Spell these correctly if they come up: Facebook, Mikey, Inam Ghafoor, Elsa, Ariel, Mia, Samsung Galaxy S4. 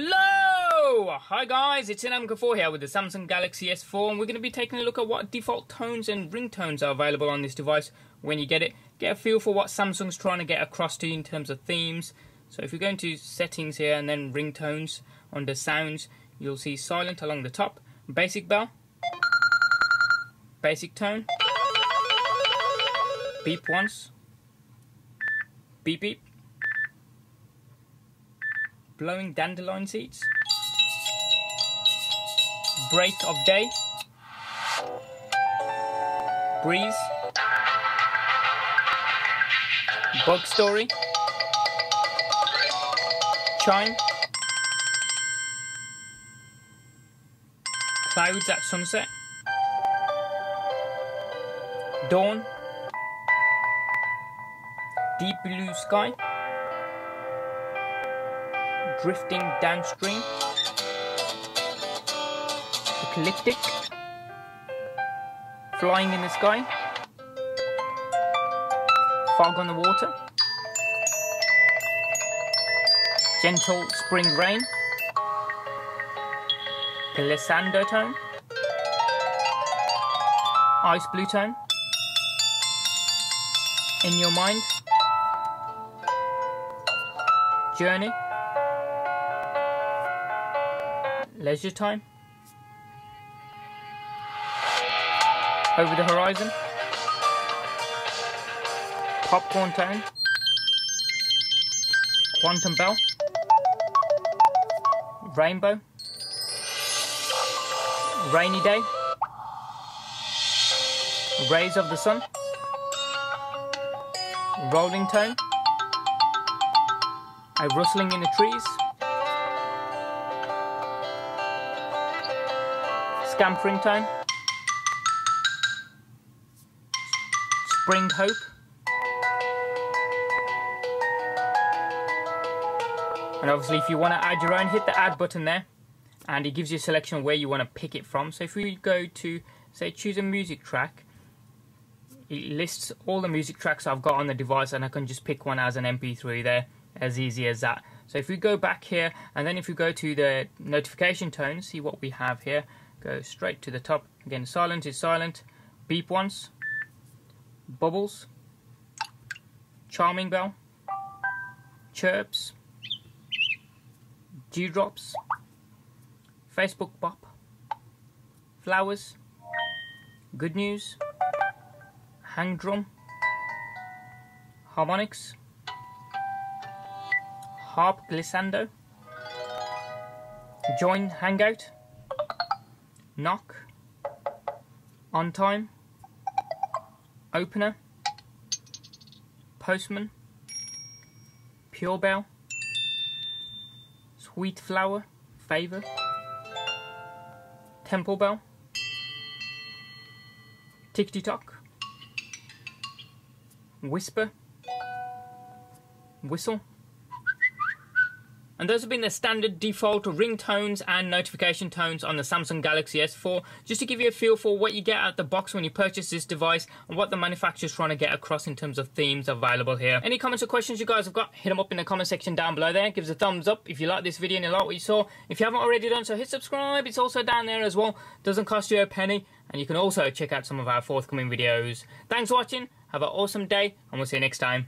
Hello! Hi guys, it's Inam Ghafoor here with the Samsung Galaxy S4, and we're going to be taking a look at what default tones and ringtones are available on this device when you get it. Get a feel for what Samsung's trying to get across to you in terms of themes. So if you go into settings here and then ringtones, under sounds, you'll see silent along the top, basic bell, basic tone, beep once, beep beep, blowing dandelion seeds, break of day, breeze, bug story, chime, clouds at sunset, dawn, deep blue sky, drifting downstream, ecliptic, flying in the sky, fog on the water, gentle spring rain, glissando tone, ice blue tone, in your mind, journey, leisure time, over the horizon, popcorn tone, quantum bell, rainbow, rainy day, rays of the sun, rolling tone, a rustling in the trees, scampering tone, spring hope, and obviously if you want to add your own, hit the add button there and it gives you a selection where you want to pick it from. So if we go to, say, choose a music track, it lists all the music tracks I've got on the device and I can just pick one as an MP3 there, as easy as that. So if we go back here and then if we go to the notification tone, see what we have here. Go straight to the top. Again, silent is silent. Beep once. Bubbles. Charming bell. Chirps. Dewdrops. Facebook bop. Flowers. Good news. Hang drum. Harmonics. Harp glissando. Join hangout. Knock, on time, opener, postman, pure bell, sweet flower, favor, temple bell, tick-tock, whisper, whistle. And those have been the standard default ringtones and notification tones on the Samsung Galaxy S4, just to give you a feel for what you get out the box when you purchase this device and what the manufacturer's trying to get across in terms of themes available here. Any comments or questions you guys have got, hit them up in the comment section down below there. Give us a thumbs up if you like this video and you like what you saw. If you haven't already done so, hit subscribe. It's also down there as well. Doesn't cost you a penny. And you can also check out some of our forthcoming videos. Thanks for watching. Have an awesome day and we'll see you next time.